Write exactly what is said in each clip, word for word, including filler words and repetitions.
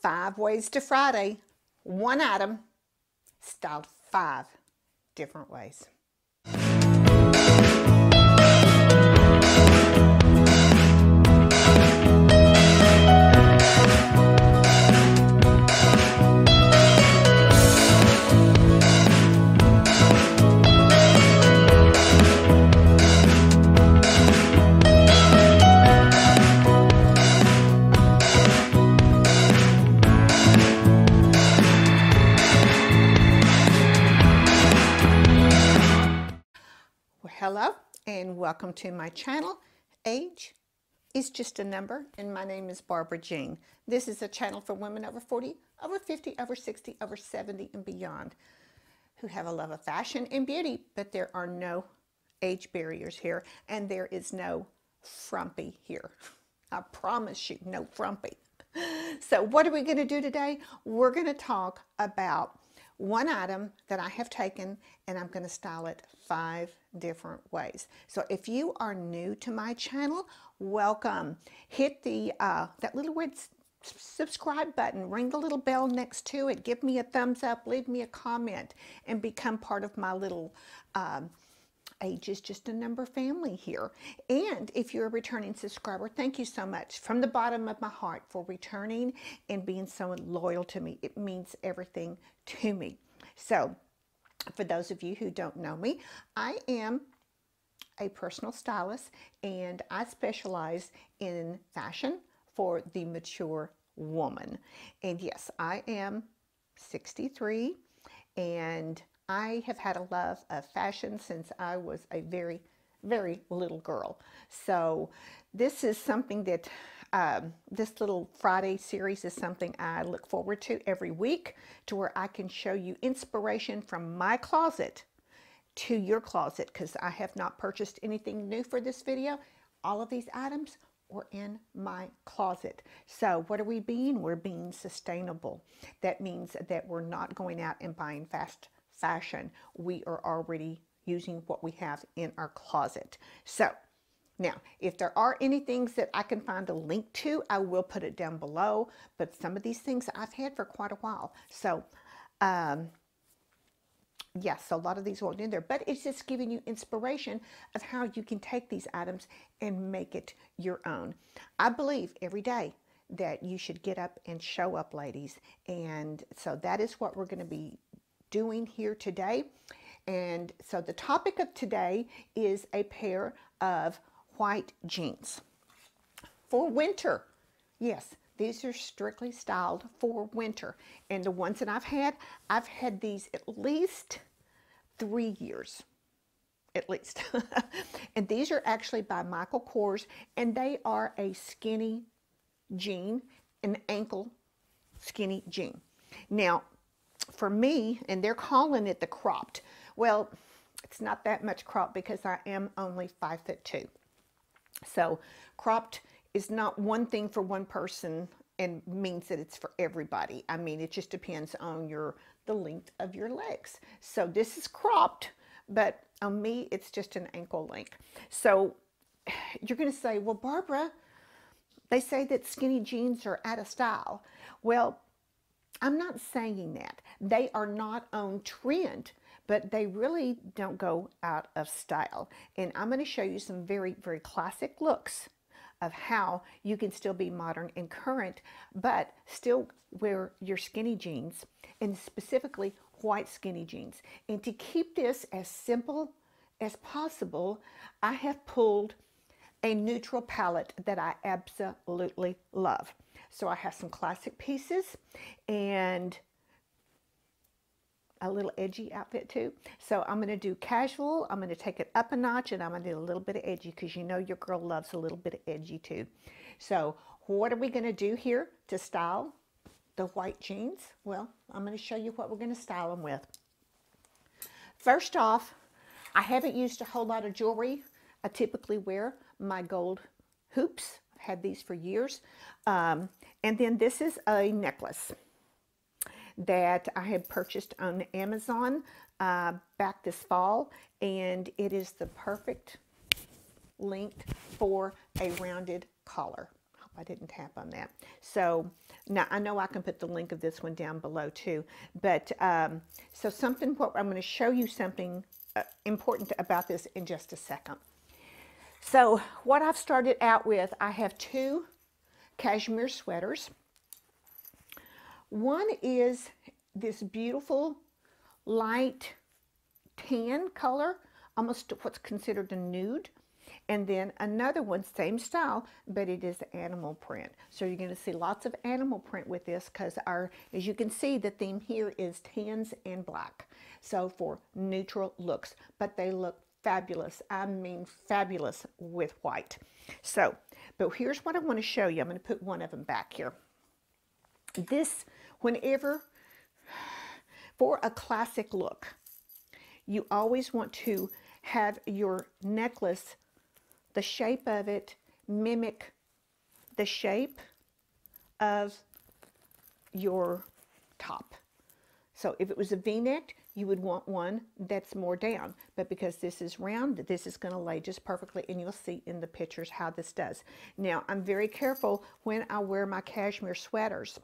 Five Ways to Friday. One item styled five different ways. Hello and welcome to my channel. Age is just a number, and my name is Barbara Jean. This is a channel for women over forty, over fifty, over sixty, over seventy, and beyond who have a love of fashion and beauty, but there are no age barriers here, and there is no frumpy here. I promise you, no frumpy. So what are we going to do today? We're going to talk about one item that I have taken, and I'm going to style it five different ways. So if you are new to my channel, welcome. Hit the uh, that little red subscribe button, ring the little bell next to it, give me a thumbs up, leave me a comment, and become part of my little um, Age is Just a Number family here. And if you're a returning subscriber, thank you so much from the bottom of my heart for returning and being so loyal to me. It means everything to me. So for those of you who don't know me, I am a personal stylist, and I specialize in fashion for the mature woman. And yes, I am sixty-three, and I have had a love of fashion since I was a very, very little girl. So this is something that, um, this little Friday series is something I look forward to every week, to where I can show you inspiration from my closet to your closet, because I have not purchased anything new for this video. All of these items were in my closet. So what are we being? We're being sustainable. That means that we're not going out and buying fast fashion. We are already using what we have in our closet. So now, if there are any things that I can find a link to, I will put it down below, but some of these things I've had for quite a while. So um yes, yeah, so a lot of these won't in there, but it's just giving you inspiration of how you can take these items and make it your own. I believe every day that you should get up and show up, ladies, and so that is what we're going to be doing here today. And so the topic of today is a pair of white jeans for winter. Yes, these are strictly styled for winter, and the ones that I've had, I've had these at least three years at least. And these are actually by Michael Kors, and they are a skinny jean, an ankle skinny jean. Now for me, and they're calling it the cropped. Well, it's not that much cropped because I am only five foot two. So cropped is not one thing for one person and means that it's for everybody. I mean, it just depends on your the length of your legs. So this is cropped, but on me, it's just an ankle length. So you're going to say, well, Barbara, they say that skinny jeans are out of style. Well, I'm not saying that. They are not on trend, but they really don't go out of style. And I'm going to show you some very, very classic looks of how you can still be modern and current, but still wear your skinny jeans, and specifically white skinny jeans. And to keep this as simple as possible, I have pulled a neutral palette that I absolutely love. So I have some classic pieces and a little edgy outfit too. So I'm going to do casual, I'm going to take it up a notch, and I'm going to do a little bit of edgy, because you know your girl loves a little bit of edgy too. So what are we going to do here to style the white jeans? Well, I'm going to show you what we're going to style them with. First off, I haven't used a whole lot of jewelry. I typically wear my gold hoops. I've had these for years. Um, and then this is a necklace that I had purchased on Amazon uh, back this fall, and it is the perfect length for a rounded collar. I hope I didn't tap on that. So now I know I can put the link of this one down below too. But um, so something, what I'm going to show you something uh, important about this in just a second. So what I've started out with, I have two cashmere sweaters. One is this beautiful light tan color, almost what's considered a nude. And then another one, same style, but it is animal print. So you're going to see lots of animal print with this because our, as you can see, the theme here is tans and black. So for neutral looks, but they look fabulous. I mean fabulous with white. So, but here's what I want to show you. I'm going to put one of them back here. This, whenever, for a classic look, you always want to have your necklace, the shape of it, mimic the shape of your top. So if it was a V-neck, you would want one that's more down. But because this is round, this is going to lay just perfectly, and you'll see in the pictures how this does. Now, I'm very careful when I wear my cashmere sweaters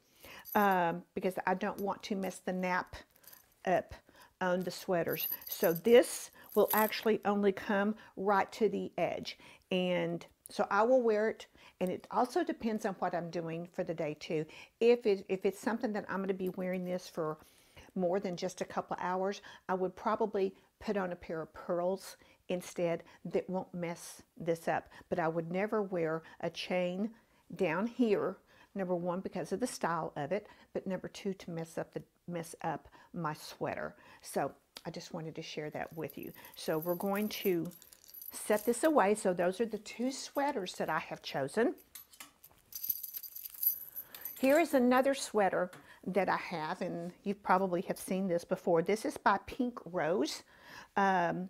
um, because I don't want to mess the nap up on the sweaters. So this will actually only come right to the edge. And so I will wear it, and it also depends on what I'm doing for the day too. If, it, if it's something that I'm going to be wearing this for more than just a couple hours, I would probably put on a pair of pearls instead that won't mess this up. But I would never wear a chain down here, number one, because of the style of it, but number two, to mess up the mess up my sweater. So I just wanted to share that with you. So we're going to set this away. So those are the two sweaters that I have chosen. Here is another sweater that I have, and you probably have seen this before. This is by Pink Rose. Um,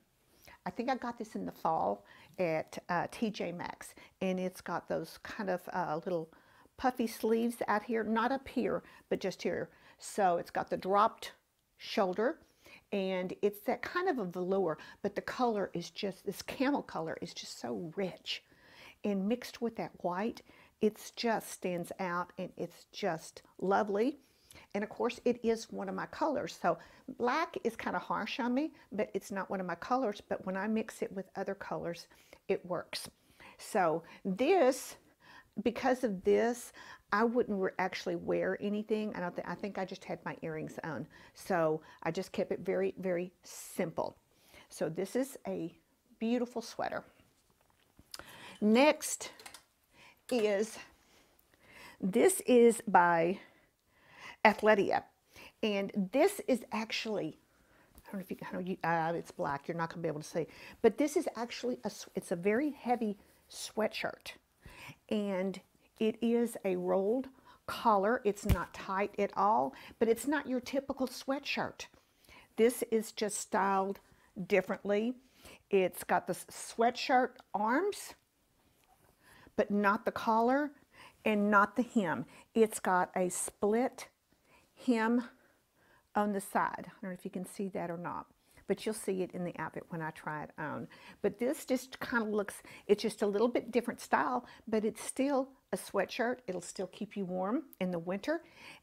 I think I got this in the fall at uh, T J Maxx, and it's got those kind of uh, little puffy sleeves out here, not up here, but just here. So it's got the dropped shoulder, and it's that kind of a velour, but the color is just, this camel color is just so rich. And mixed with that white, it's just stands out, and it's just lovely. And of course, it is one of my colors. So black is kind of harsh on me, but it's not one of my colors. But when I mix it with other colors, it works. So this, because of this, I wouldn't actually wear anything. I don't think, I think I just had my earrings on. So I just kept it very, very simple. So this is a beautiful sweater. Next is, this is by Athleta, and this is actually, I don't know if you, I don't, you uh, it's black, you're not gonna be able to see, but this is actually a, it's a very heavy sweatshirt, and it is a rolled collar. It's not tight at all, but it's not your typical sweatshirt. This is just styled differently. It's got the sweatshirt arms, but not the collar and not the hem. It's got a split hem on the side. I don't know if you can see that or not, but you'll see it in the outfit when I try it on. But this just kind of looks, it's just a little bit different style, but it's still a sweatshirt. It'll still keep you warm in the winter,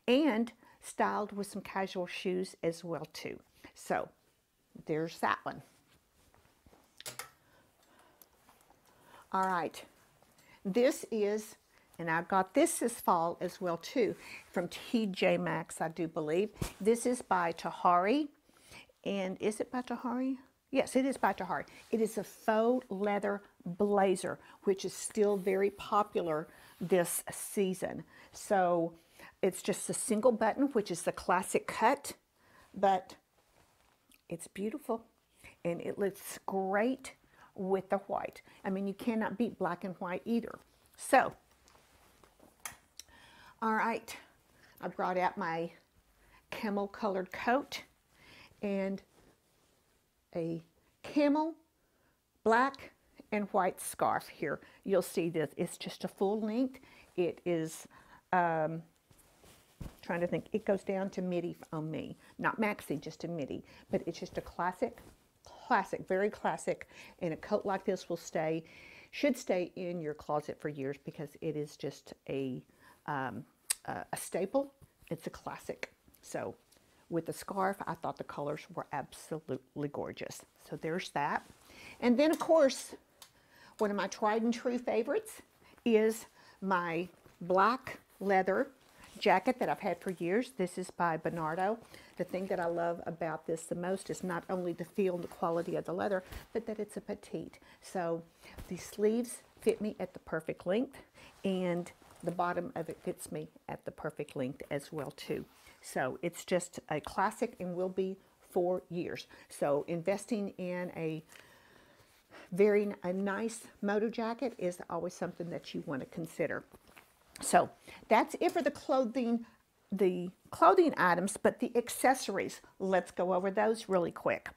and styled with some casual shoes as well too. So there's that one. All right, this is, and I've got this this fall as well too, from T J Maxx, I do believe. This is by Tahari, and is it by Tahari? Yes, it is by Tahari. It is a faux leather blazer, which is still very popular this season. So it's just a single button, which is the classic cut, but it's beautiful, and it looks great with the white. I mean, you cannot beat black and white either. So, all right, I brought out my camel colored coat, and a camel black and white scarf here. You'll see this, it's just a full length. It is, um, trying to think, it goes down to midi on me, not maxi, just a midi, but it's just a classic, classic, very classic. And a coat like this will stay should stay in your closet for years because it is just a, um, uh, a staple. It's a classic. So with the scarf, I thought the colors were absolutely gorgeous. So there's that. And then, of course, one of my tried and true favorites is my black leather jacket that I've had for years. This is by Bernardo. The thing that I love about this the most is not only the feel and the quality of the leather, but that it's a petite. So the sleeves fit me at the perfect length, and the bottom of it fits me at the perfect length as well too. So it's just a classic and will be for years. So investing in a very a nice moto jacket is always something that you want to consider. So that's it for the clothing, the clothing items, but the accessories, let's go over those really quick.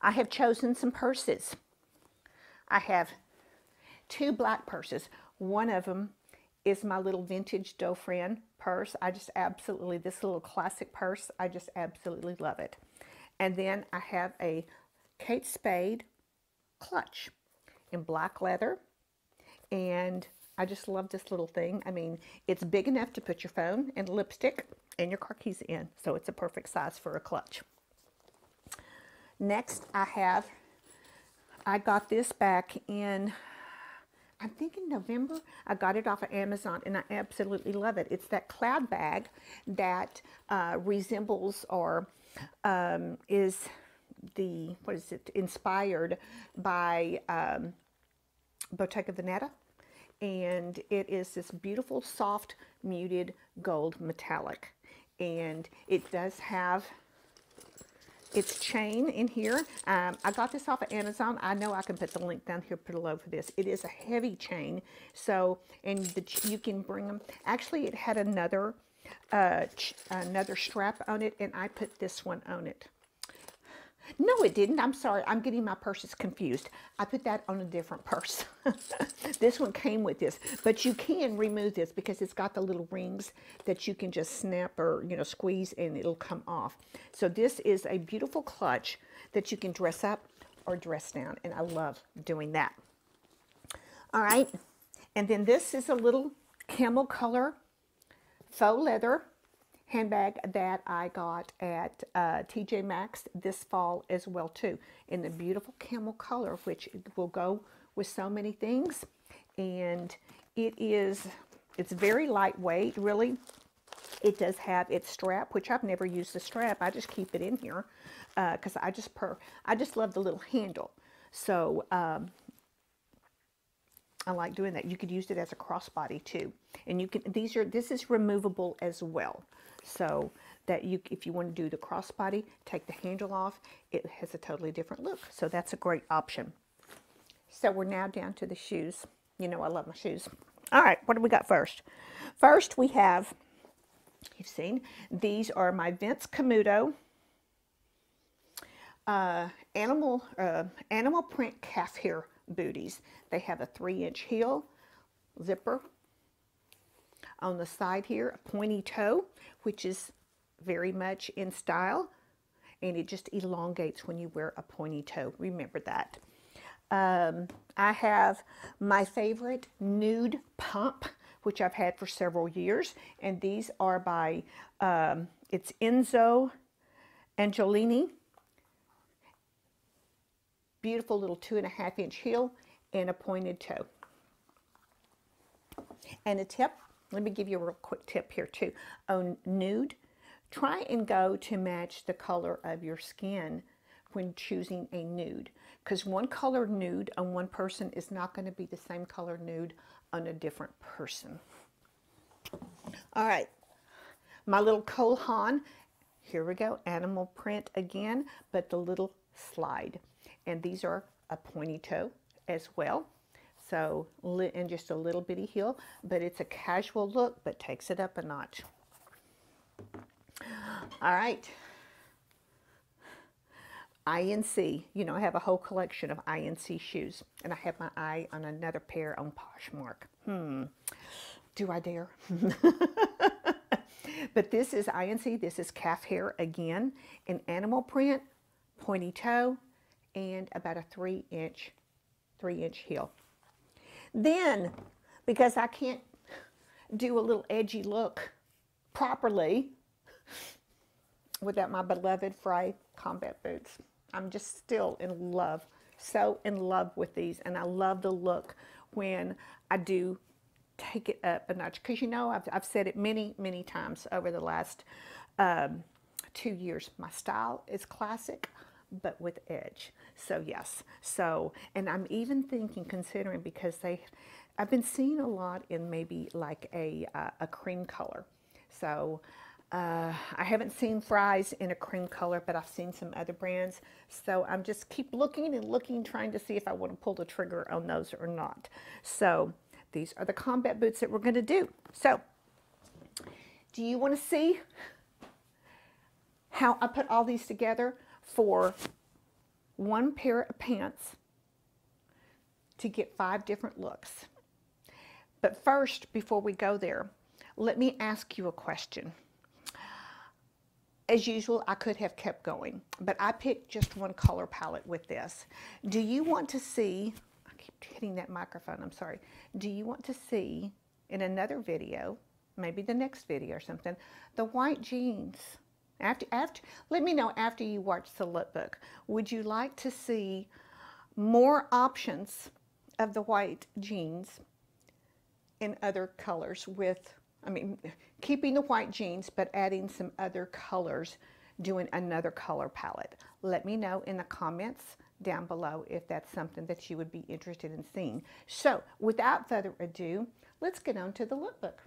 I have chosen some purses. I have two black purses. One of them is my little vintage Dofran purse. I just absolutely, this little classic purse, I just absolutely love it. And then I have a Kate Spade clutch in black leather, and I just love this little thing. I mean, it's big enough to put your phone and lipstick and your car keys in, so it's a perfect size for a clutch. Next, I have, I got this back in, I'm thinking November. I got it off of Amazon, and I absolutely love it. It's that cloud bag that uh, resembles or um, is the, what is it, inspired by um, Bottega Veneta. And it is this beautiful, soft, muted gold metallic. And it does have its chain in here. Um, I got this off of Amazon. I know I can put the link down here below for this. It is a heavy chain. So, and the, you can bring them. Actually, it had another, uh, ch another strap on it, and I put this one on it. No, it didn't. I'm sorry. I'm getting my purses confused. I put that on a different purse. This one came with this, but you can remove this because it's got the little rings that you can just snap or, you know, squeeze and it'll come off. So this is a beautiful clutch that you can dress up or dress down, and I love doing that. All right. And then this is a little camel color faux leather handbag that I got at uh, T J Maxx this fall as well too, in the beautiful camel color, which will go with so many things. And it is, it's very lightweight, really. It does have its strap, which I've never used the strap. I just keep it in here because uh, I just per I just love the little handle. So um, I like doing that. You could use it as a crossbody too, and you can. These are this is removable as well. So that you, if you want to do the crossbody, take the handle off, it has a totally different look. So that's a great option. So we're now down to the shoes. You know, I love my shoes. All right, what do we got first? First we have, you've seen, these are my Vince Camuto uh, animal, uh, animal print calf hair booties. They have a three inch heel, zipper, on the side here, a pointy toe, which is very much in style, and it just elongates when you wear a pointy toe. Remember that. Um, I have my favorite nude pump, which I've had for several years, and these are by, um, it's Enzo Angiolini. Beautiful little two and a half inch heel and a pointed toe. And a tip, let me give you a real quick tip here too. On nude, try and go to match the color of your skin when choosing a nude, because one color nude on one person is not going to be the same color nude on a different person. All right, my little Cole Haan, here we go, animal print again, but the little slide. And these are a pointy toe as well. So, and just a little bitty heel, but it's a casual look, but takes it up a notch. All right. I N C, you know, I have a whole collection of I N C shoes, and I have my eye on another pair on Poshmark. Hmm. Do I dare? But this is I N C. This is calf hair again, an animal print, pointy toe, and about a three inch, three inch heel. Then, because I can't do a little edgy look properly without my beloved Frye combat boots. I'm just still in love, so in love with these, and I love the look when I do take it up a notch, because you know I've, I've said it many many times over the last um, two years, my style is classic but with edge. So yes, so and I'm even thinking, considering, because they I've been seeing a lot in maybe like a uh, a cream color. So Uh, I haven't seen Frye's in a cream color, but I've seen some other brands. So I'm just keep looking and looking, trying to see if I want to pull the trigger on those or not. So these are the combat boots that we're going to do. So do you want to see how I put all these together for one pair of pants to get five different looks? But first, before we go there, let me ask you a question. As usual, I could have kept going, but I picked just one color palette with this. Do you want to see, I keep hitting that microphone, I'm sorry. Do you want to see in another video, maybe the next video or something, the white jeans? After, after, let me know after you watch the lookbook. Would you like to see more options of the white jeans in other colors with, I mean, keeping the white jeans, but adding some other colors, doing another color palette? Let me know in the comments down below if that's something that you would be interested in seeing. So without further ado, let's get on to the lookbook.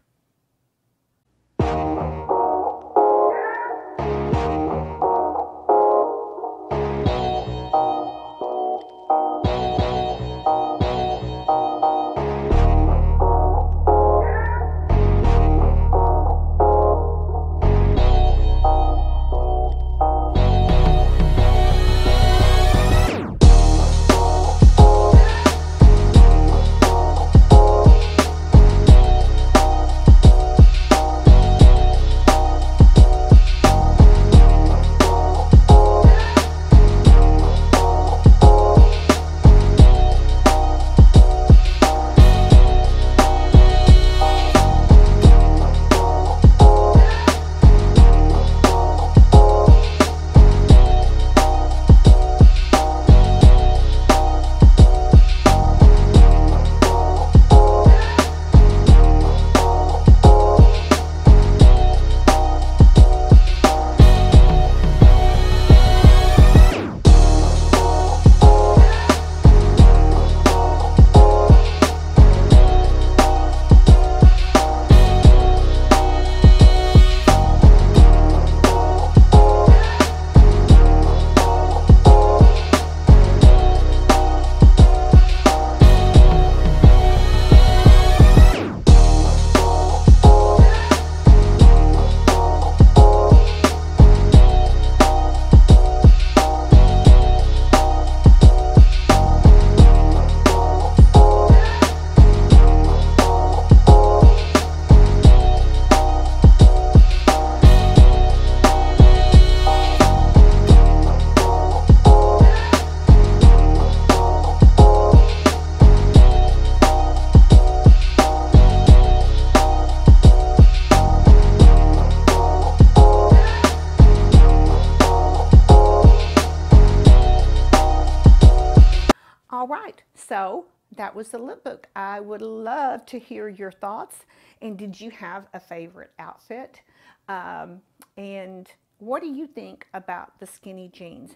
So that was the lookbook. I would love to hear your thoughts. And did you have a favorite outfit? Um, and what do you think about the skinny jeans?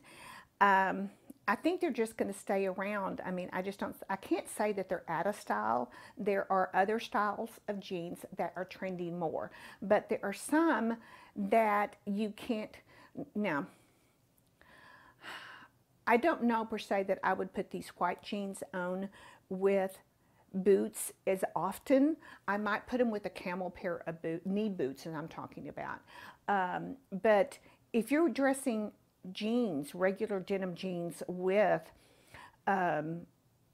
Um, I think they're just going to stay around. I mean, I just don't, I can't say that they're out of style. There are other styles of jeans that are trending more, but there are some that you can't now. I don't know per se that I would put these white jeans on with boots as often. I might put them with a camel pair of boot, knee boots, and I'm talking about. Um, but if you're dressing jeans, regular denim jeans with um,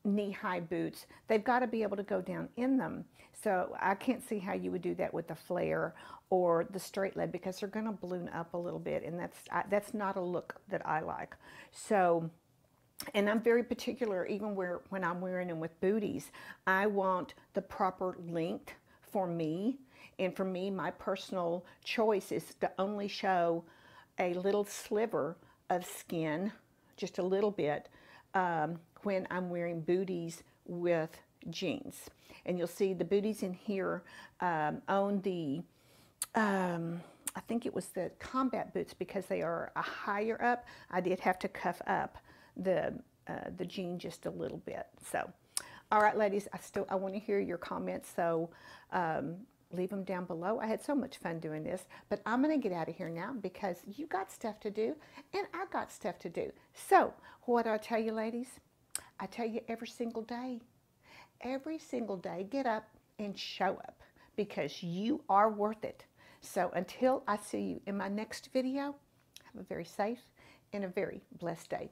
knee-high boots, they've got to be able to go down in them. So I can't see how you would do that with the flare or the straight leg, because they're going to balloon up a little bit, and that's I, that's not a look that I like. So And I'm very particular, even where, when I'm wearing them with booties. I want the proper length for me. And for me, my personal choice is to only show a little sliver of skin, just a little bit, um, when I'm wearing booties with jeans. And you'll see the booties in here um, on the, um, I think it was the combat boots, because they are a higher up. I did have to cuff up the uh, the jean just a little bit. So, all right, ladies, I still I want to hear your comments, so um, leave them down below. I had so much fun doing this, but I'm going to get out of here now because you got stuff to do and I got stuff to do. So what do I tell you, ladies? I tell you every single day, every single day, get up and show up, because you are worth it. So until I see you in my next video, have a very safe and a very blessed day.